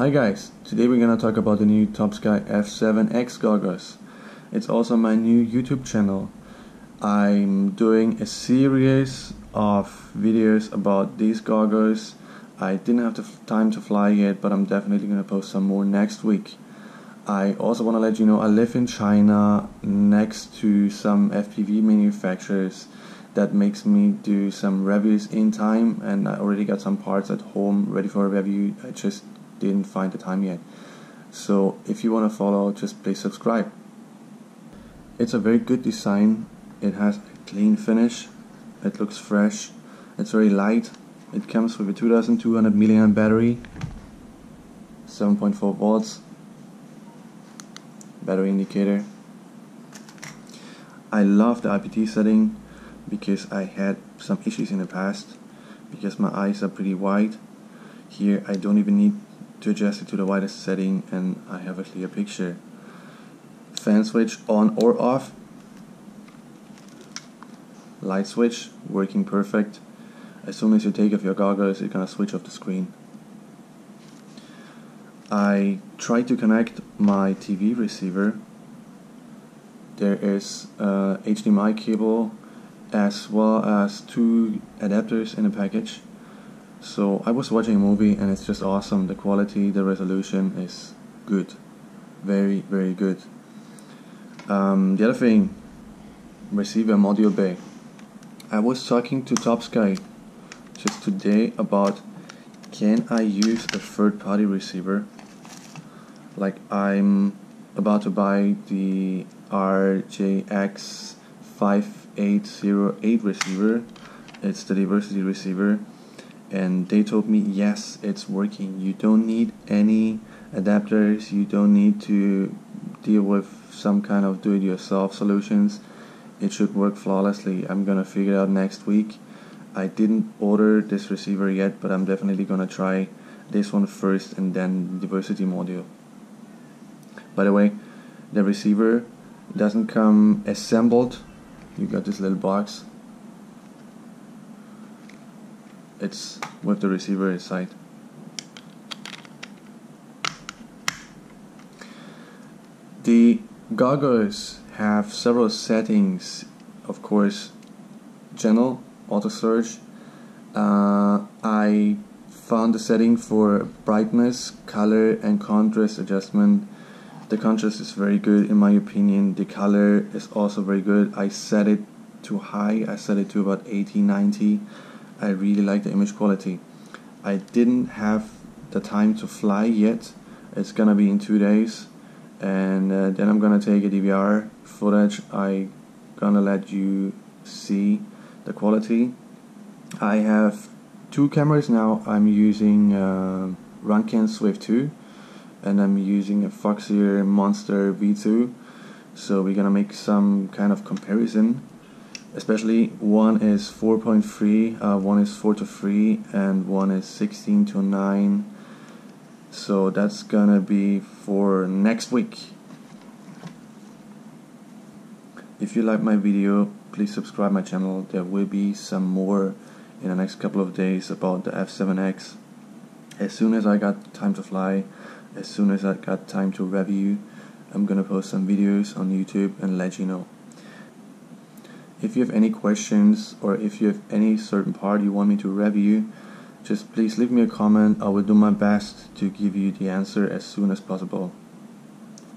Hi guys, today we're gonna talk about the new TopSky F7X goggles. It's also my new YouTube channel. I'm doing a series of videos about these goggles. I didn't have the time to fly yet, but I'm definitely gonna post some more next week. I also want to let you know I live in China next to some FPV manufacturers. That makes me do some reviews in time, and I already got some parts at home ready for a review. I just didn't find the time yet. So if you want to follow, just please subscribe. It's a very good design. It has a clean finish. It looks fresh. It's very light. It comes with a 2200 mAh battery, 7.4 volts. Battery indicator. I love the IPT setting because I had some issues in the past because my eyes are pretty wide. Here I don't even need to adjust it to the widest setting and I have a clear picture. Fan switch on or off. Light switch working perfect. As soon as you take off your goggles, it's gonna switch off the screen. I tried to connect my TV receiver. There is a HDMI cable as well as two adapters in a package. So I was watching a movie and it's just awesome. The quality, the resolution is good. Very, very good. The other thing, receiver and module bay. I was talking to TopSky just today about can I use a third-party receiver. Like, I'm about to buy the RJX 5808 receiver. It's the diversity receiver, and they told me yes, it's working. You don't need any adapters, you don't need to deal with some kind of do-it-yourself solutions. It should work flawlessly. I'm gonna figure it out next week. I didn't order this receiver yet, but I'm definitely gonna try this one first and then diversity module. By the way, the receiver doesn't come assembled. You got this little box. It's with the receiver inside. The goggles have several settings, of course, general, auto search. I found the setting for brightness, color and contrast adjustment. The contrast is very good in my opinion. The color is also very good. I set it to high. I set it to about 80-90. I really like the image quality. I didn't have the time to fly yet. It's gonna be in 2 days, and then I'm gonna take a DVR footage. I'm gonna let you see the quality. I have two cameras now. I'm using Runcam Swift 2 and I'm using a Foxier Monster V2, so we're gonna make some kind of comparison. Especially one is 4.3, one is 4:3 and one is 16:9, so that's gonna be for next week. If you like my video, please subscribe my channel. There will be some more in the next couple of days about the F7X. As soon as I got time to fly, as soon as I got time to review, I'm gonna post some videos on YouTube and let you know. If you have any questions or if you have any certain part you want me to review, just please leave me a comment. I will do my best to give you the answer as soon as possible.